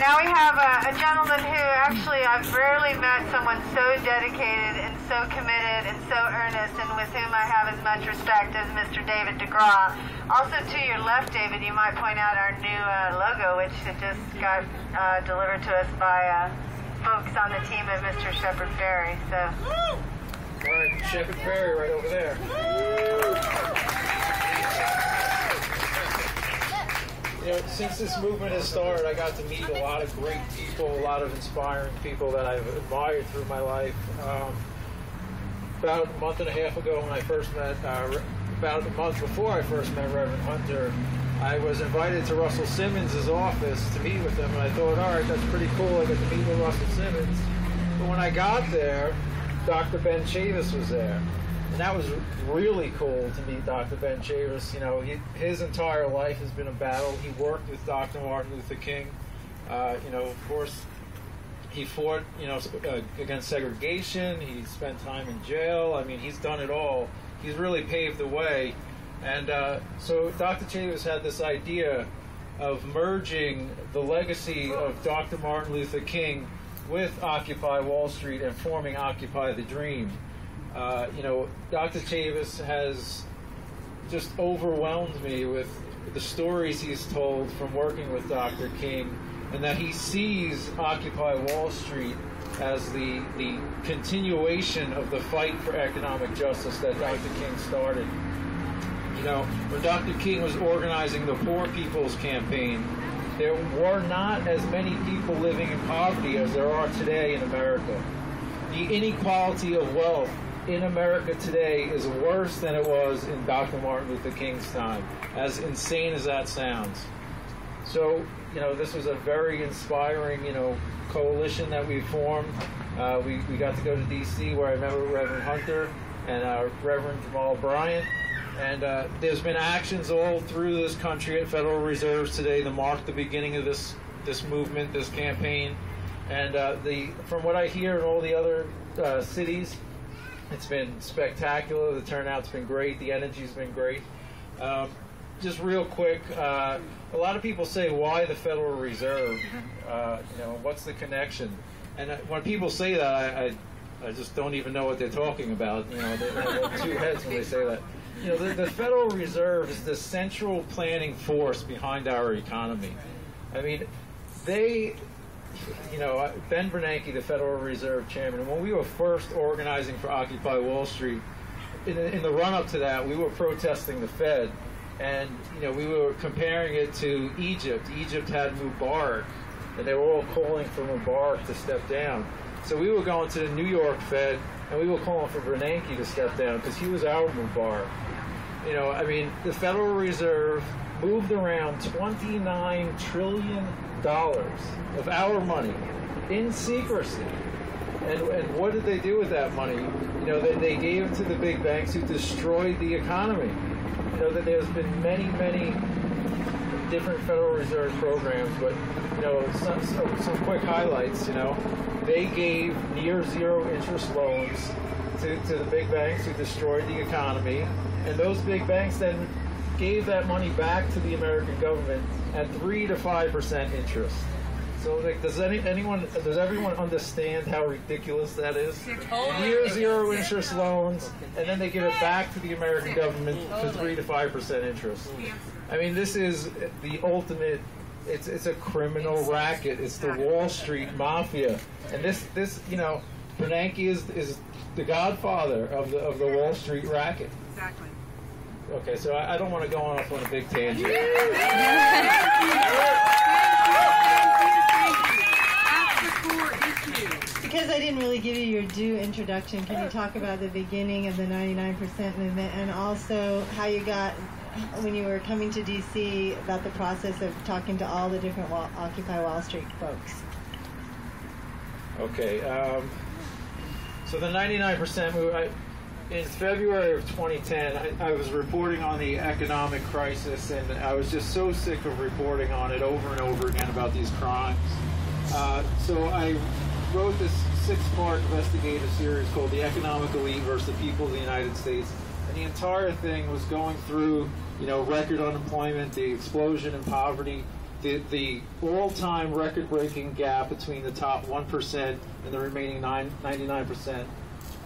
now we have a gentleman who actually I've rarely met someone so dedicated and so committed and so earnest, and with whom I have as much respect as Mr. David DeGraw. Also to your left, David, you might point out our new logo, which just got delivered to us by folks on the team at Mr. Shepard Fairey. So. All right, Shepard Fairey right over there. You know, since this movement has started, I got to meet a lot of great people, a lot of inspiring people that I've admired through my life. About a month and a half ago, when I first met, about a month before I first met Reverend Hunter, I was invited to Russell Simmons' office to meet with him, and I thought, all right, that's pretty cool, I get to meet with Russell Simmons. But when I got there, Dr. Ben Chavis was there. And that was really cool to meet Dr. Ben Chavis. You know, his entire life has been a battle. He worked with Dr. Martin Luther King. You know, of course, he fought, you know, against segregation. He spent time in jail. I mean, he's done it all. He's really paved the way. And so Dr. Chavis had this idea of merging the legacy of Dr. Martin Luther King with Occupy Wall Street and forming Occupy the Dream. You know, Dr. Chavis has just overwhelmed me with the stories he's told from working with Dr. King, and that he sees Occupy Wall Street as the continuation of the fight for economic justice that Dr. King started. You know, when Dr. King was organizing the Poor People's Campaign, there were not as many people living in poverty as there are today in America. The inequality of wealth in America today is worse than it was in Dr. Martin Luther King's time, as insane as that sounds. So, you know, this was a very inspiring, you know, coalition that we formed. We got to go to D.C. where I met Reverend Hunter and Reverend Jamal Bryant. And there's been actions all through this country at Federal Reserve today to mark the beginning of this movement, this campaign. And from what I hear in all the other cities, it's been spectacular. The turnout's been great. The energy's been great. Just real quick, a lot of people say, why the Federal Reserve? You know, what's the connection? And when people say that, I just don't even know what they're talking about. You know, they're two heads when they say that. You know, the Federal Reserve is the central planning force behind our economy. I mean, they... You know, Ben Bernanke, the Federal Reserve Chairman, when we were first organizing for Occupy Wall Street, in the run-up to that, we were protesting the Fed, and, you know, we were comparing it to Egypt. Egypt had Mubarak, and they were all calling for Mubarak to step down. So we were going to the New York Fed, and we were calling for Bernanke to step down, because he was our Mubarak. You know, I mean, the Federal Reserve moved around $29 trillion of our money in secrecy. And what did they do with that money? You know, they gave it to the big banks who destroyed the economy. You know, that there's been many, many different Federal Reserve programs, but, you know, some quick highlights, you know. They gave near-zero interest loans to the big banks who destroyed the economy, and those big banks then gave that money back to the American government at 3 to 5% interest. So, like, does everyone understand how ridiculous that is? Near-zero interest loans, and then they give it back to the American government for 3 to 5% interest. I mean, this is the ultimate. It's a criminal racket. It's the Wall Street Mafia, and this you know, Bernanke is the godfather of the Wall Street racket. Exactly. Okay, so I don't want to go off on a big tangent. Thank you. Thank you. That's the core issue. Because I didn't really give you your due introduction, can you talk about the beginning of the 99% movement, and also how you got, when you were coming to D.C., about the process of talking to all the different Occupy Wall Street folks? Okay. So the 99% movement... In February of 2010, I was reporting on the economic crisis, and I was just so sick of reporting on it over and over again about these crimes. So I wrote this 6-part investigative series called The Economic Elite versus the People of the United States. And the entire thing was going through, you know, record unemployment, the explosion in poverty, the all-time record-breaking gap between the top 1% and the remaining 99%,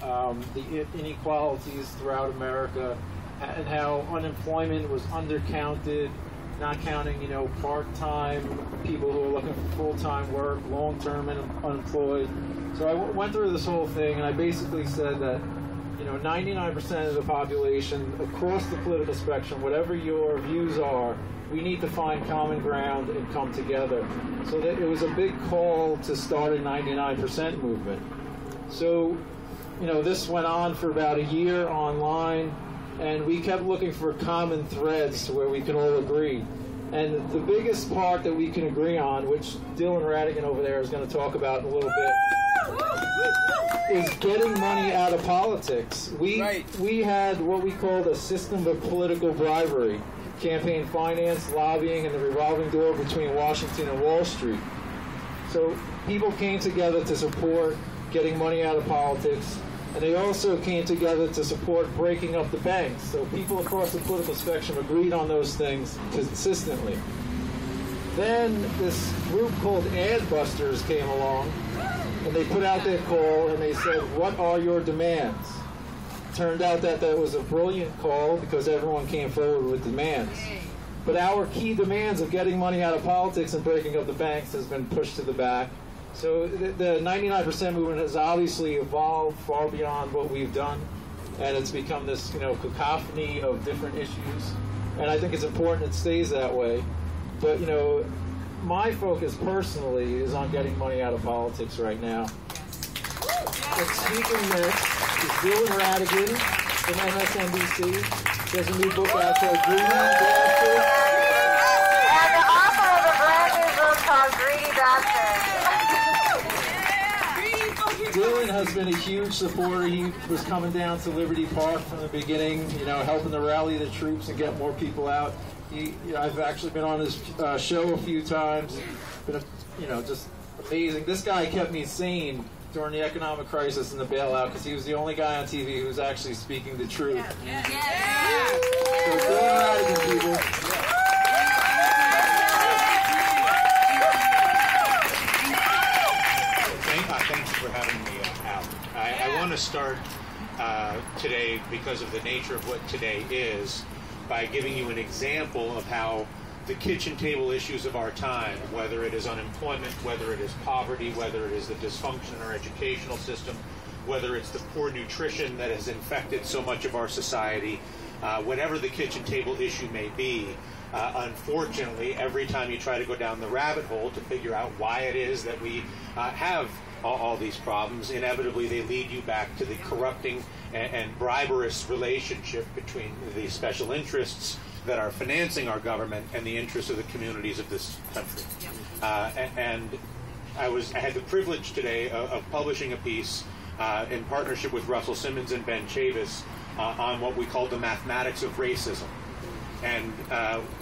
the inequalities throughout America, and how unemployment was undercounted, not counting, you know, part-time people who are looking for full-time work, long-term unemployed. So I went through this whole thing, and I basically said that, you know, 99% of the population across the political spectrum, whatever your views are, we need to find common ground and come together. So that it was a big call to start a 99% movement. So, you know, this went on for about a year online, and we kept looking for common threads where we could all agree. And the biggest part that we can agree on, which Dylan Ratigan over there is going to talk about in a little bit, is getting money out of politics. We had what we called a system of political bribery, campaign finance, lobbying, and the revolving door between Washington and Wall Street. So people came together to support getting money out of politics, and they also came together to support breaking up the banks. So people across the political spectrum agreed on those things consistently. Then this group called Adbusters came along, and they put out their call, and they said, what are your demands? Turned out that that was a brilliant call because everyone came forward with demands. But our key demands of getting money out of politics and breaking up the banks has been pushed to the back. So the 99% movement has obviously evolved far beyond what we've done, and it's become this, you know, cacophony of different issues. And I think it's important it stays that way. But, you know, my focus personally is on getting money out of politics right now. And speaking next is Dylan Ratigan from MSNBC. There's a new book out called Greedy Bastards. And the author of a brand new book called Greedy Bastards. Dylan has been a huge supporter. He was coming down to Liberty Park from the beginning, you know, helping to rally the troops and get more people out. I've actually been on his show a few times. Been, you know, just amazing. This guy kept me sane during the economic crisis and the bailout because he was the only guy on TV who was actually speaking the truth. Yeah. Yeah. Yeah. Yeah. So Dylan Ratigan, people. Thanks for having me out. I want to start today, because of the nature of what today is, by giving you an example of how the kitchen table issues of our time, whether it is unemployment, whether it is poverty, whether it is the dysfunction in our educational system, whether it's the poor nutrition that has infected so much of our society, whatever the kitchen table issue may be, unfortunately, every time you try to go down the rabbit hole to figure out why it is that we have all these problems, inevitably they lead you back to the corrupting and briberous relationship between the special interests that are financing our government and the interests of the communities of this country. And I had the privilege today of publishing a piece in partnership with Russell Simmons and Ben Chavis on what we call the mathematics of racism. And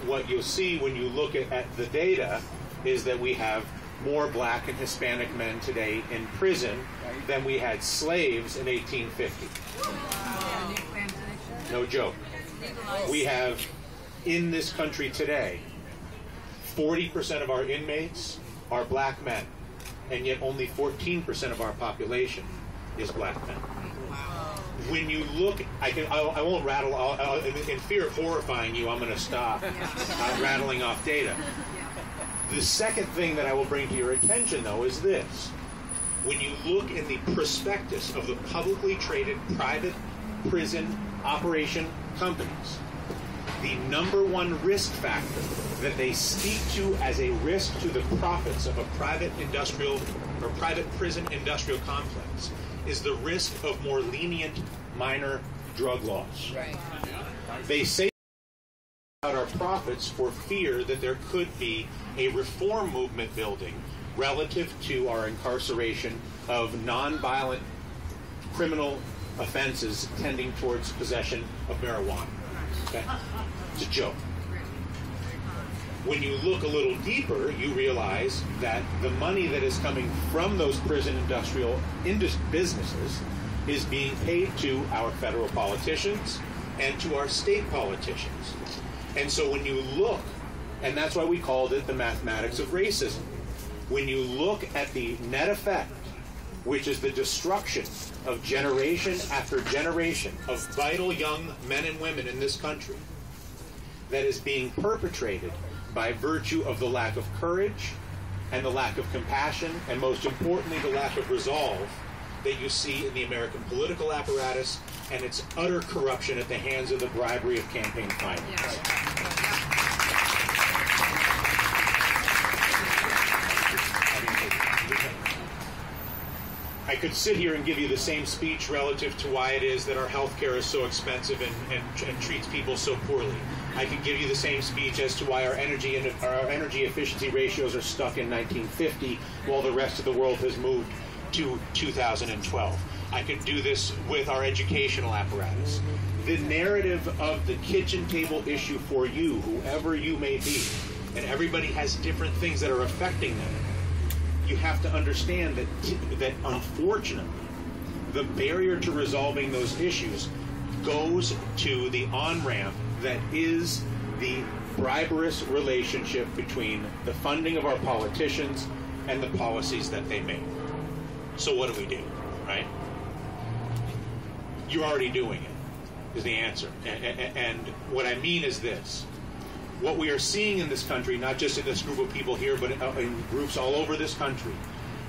what you'll see when you look at the data is that we have more black and Hispanic men today in prison than we had slaves in 1850. No joke. We have, in this country today, 40% of our inmates are black men, and yet only 14% of our population is black men. When you look, I won't rattle, in fear of horrifying you, I'm going to stop rattling off data. The second thing that I will bring to your attention, though, is this. When you look in the prospectus of the publicly traded private prison operation companies, the number one risk factor that they speak to as a risk to the profits of a private industrial or private prison industrial complex is the risk of more lenient minor drug laws. Right. They say about our profits for fear that there could be a reform movement building relative to our incarceration of nonviolent criminal offenses tending towards possession of marijuana. Okay? It's a joke. When you look a little deeper, you realize that the money that is coming from those prison industrial businesses is being paid to our federal politicians and to our state politicians. And so when you look And that's why we called it the mathematics of racism. When you look at the net effect, which is the destruction of generation after generation of vital young men and women in this country, that is being perpetrated by virtue of the lack of courage and the lack of compassion, and most importantly, the lack of resolve that you see in the American political apparatus and its utter corruption at the hands of the bribery of campaign finance. I could sit here and give you the same speech relative to why it is that our health care is so expensive and treats people so poorly. I could give you the same speech as to why our energy efficiency ratios are stuck in 1950 while the rest of the world has moved to 2012. I could do this with our educational apparatus. The narrative of the kitchen table issue for you, whoever you may be, and everybody has different things that are affecting them, you have to understand that unfortunately, the barrier to resolving those issues goes to the on-ramp that is the briberous relationship between the funding of our politicians and the policies that they make. So what do we do, right? You're already doing it, is the answer. And what I mean is this. What we are seeing in this country, not just in this group of people here, but in groups all over this country,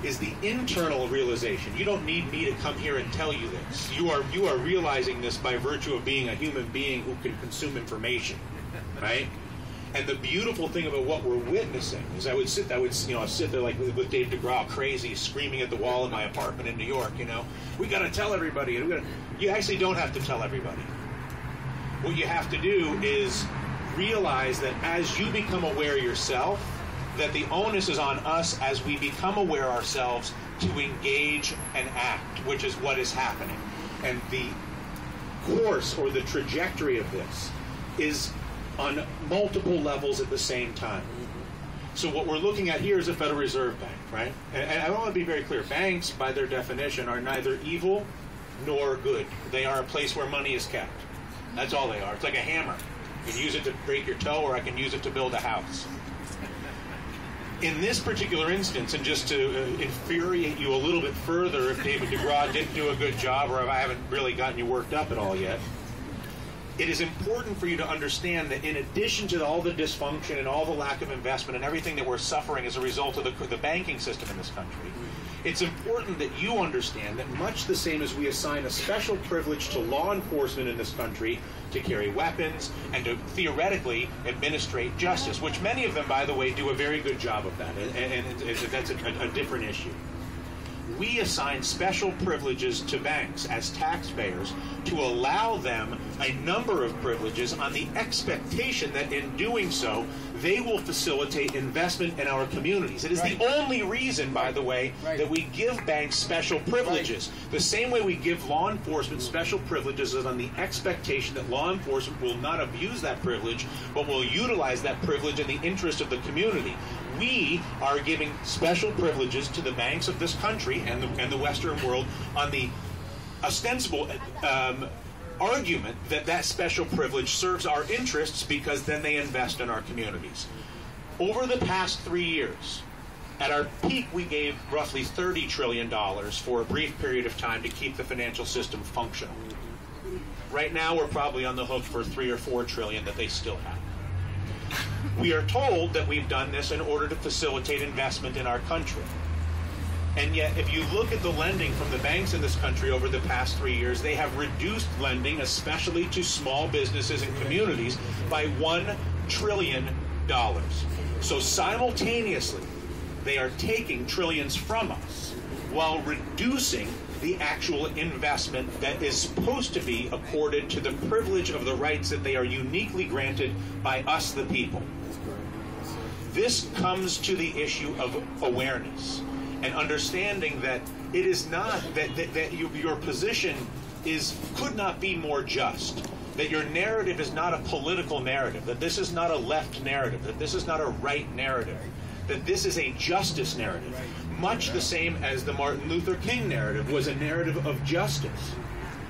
is the internal realization. You don't need me to come here and tell you this. You are realizing this by virtue of being a human being who can consume information, right? And the beautiful thing about what we're witnessing is I would sit there like with David DeGraw, crazy, screaming at the wall in my apartment in New York, you know, we got to tell everybody. You actually don't have to tell everybody. What you have to do is realize that as you become aware yourself, that the onus is on us as we become aware ourselves to engage and act, which is what is happening. And the course or the trajectory of this is on multiple levels at the same time. So what we're looking at here is a Federal Reserve Bank, right? And I want to be very clear. Banks, by their definition, are neither evil nor good. They are a place where money is kept. That's all they are. It's like a hammer. I can use it to break your toe, or I can use it to build a house. In this particular instance, and just to infuriate you a little bit further, if David DeGraw didn't do a good job, or if I haven't really gotten you worked up at all yet, it is important for you to understand that in addition to all the dysfunction and all the lack of investment and everything that we're suffering as a result of the banking system in this country, it's important that you understand that much the same as we assign a special privilege to law enforcement in this country to carry weapons and to theoretically administrate justice, which many of them, by the way, do a very good job of that, and that's a different issue. We assign special privileges to banks as taxpayers to allow them a number of privileges on the expectation that in doing so, they will facilitate investment in our communities. It is the only reason, by the way, that we give banks special privileges. The same way we give law enforcement special privileges is on the expectation that law enforcement will not abuse that privilege, but will utilize that privilege in the interest of the community. We are giving special privileges to the banks of this country and the Western world on the ostensible argument that that special privilege serves our interests because then they invest in our communities. Over the past 3 years, at our peak, we gave roughly $30 trillion for a brief period of time to keep the financial system functional. Right now, we're probably on the hook for $3 or $4 trillion that they still have. We are told that we've done this in order to facilitate investment in our country. And yet, if you look at the lending from the banks in this country over the past 3 years, they have reduced lending, especially to small businesses and communities, by $1 trillion. So simultaneously, they are taking trillions from us while reducing the actual investment that is supposed to be accorded to the privilege of the rights that they are uniquely granted by us, the people. This comes to the issue of awareness and understanding that it is not that your position could not be more just, that your narrative is not a political narrative, that this is not a left narrative, that this is not a right narrative, that this is a justice narrative, much the same as the Martin Luther King narrative was a narrative of justice,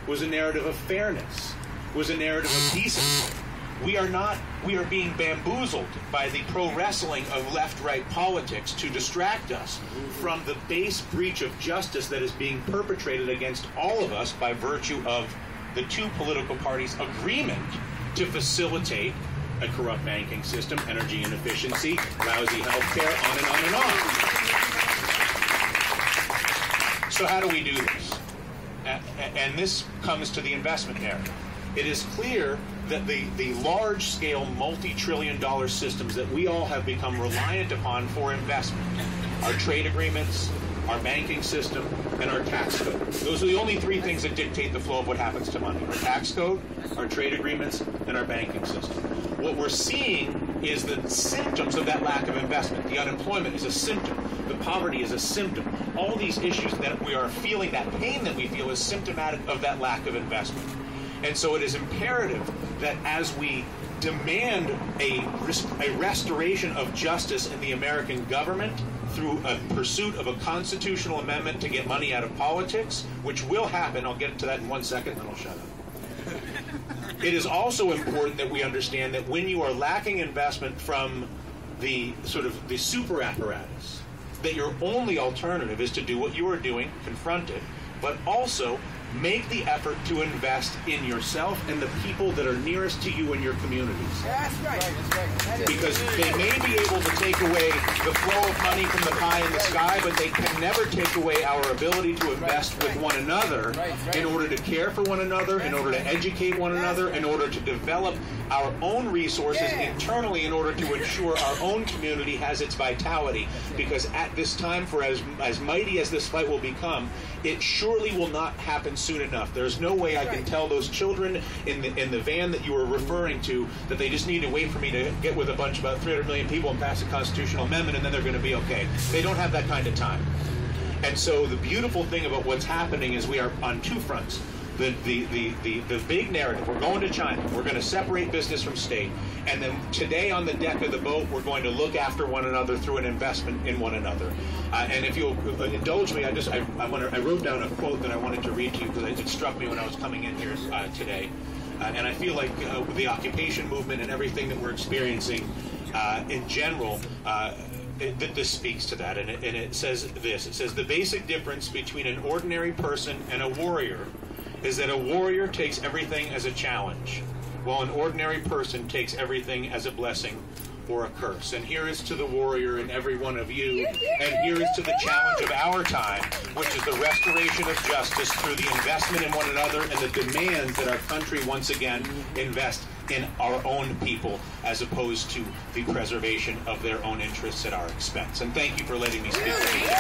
was a narrative of fairness, was a narrative of decency. We are being bamboozled by the pro-wrestling of left-right politics to distract us from the base breach of justice that is being perpetrated against all of us by virtue of the two political parties' agreement to facilitate a corrupt banking system, energy inefficiency, lousy health care, on and on and on. So how do we do this? And this comes to the investment narrative. It is clear that the large-scale multi-trillion-dollar systems that we all have become reliant upon for investment, our trade agreements, our banking system, and our tax code. Those are the only three things that dictate the flow of what happens to money: our tax code, our trade agreements, and our banking system. What we're seeing is the symptoms of that lack of investment. The unemployment is a symptom. The poverty is a symptom. All these issues that we are feeling, that pain that we feel, is symptomatic of that lack of investment. And so it is imperative that as we demand a restoration of justice in the American government through a pursuit of a constitutional amendment to get money out of politics, which will happen. I'll get to that in 1 second, then I'll shut up. It is also important that we understand that when you are lacking investment from the sort of the super apparatus, that your only alternative is to do what you are doing, confront it, but also make the effort to invest in yourself and the people that are nearest to you in your communities. That's right. Because they may be able to take away the flow of money from the pie in the sky, but they can never take away our ability to invest with one another in order to care for one another, in order to educate one another, in order to develop our own resources internally in order to ensure our own community has its vitality. Because at this time, for as mighty as this fight will become, it surely will not happen soon enough. There's no way I can tell those children in the van that you were referring to that they just need to wait for me to get with a bunch, about 300 million people, and pass a constitutional amendment, and then they're going to be okay. They don't have that kind of time. And so the beautiful thing about what's happening is we are on two fronts. The big narrative, we're going to China, we're going to separate business from state, and then today on the deck of the boat, we're going to look after one another through an investment in one another. And if you'll indulge me, I wrote down a quote that I wanted to read to you because it struck me when I was coming in here today. And I feel like the occupation movement and everything that we're experiencing in general, this speaks to that. And it says this, it says, "The basic difference between an ordinary person and a warrior is that a warrior takes everything as a challenge, while an ordinary person takes everything as a blessing or a curse." And here is to the warrior in every one of you, and here is to the challenge of our time, which is the restoration of justice through the investment in one another and the demand that our country once again invest in our own people as opposed to the preservation of their own interests at our expense. And thank you for letting me speak.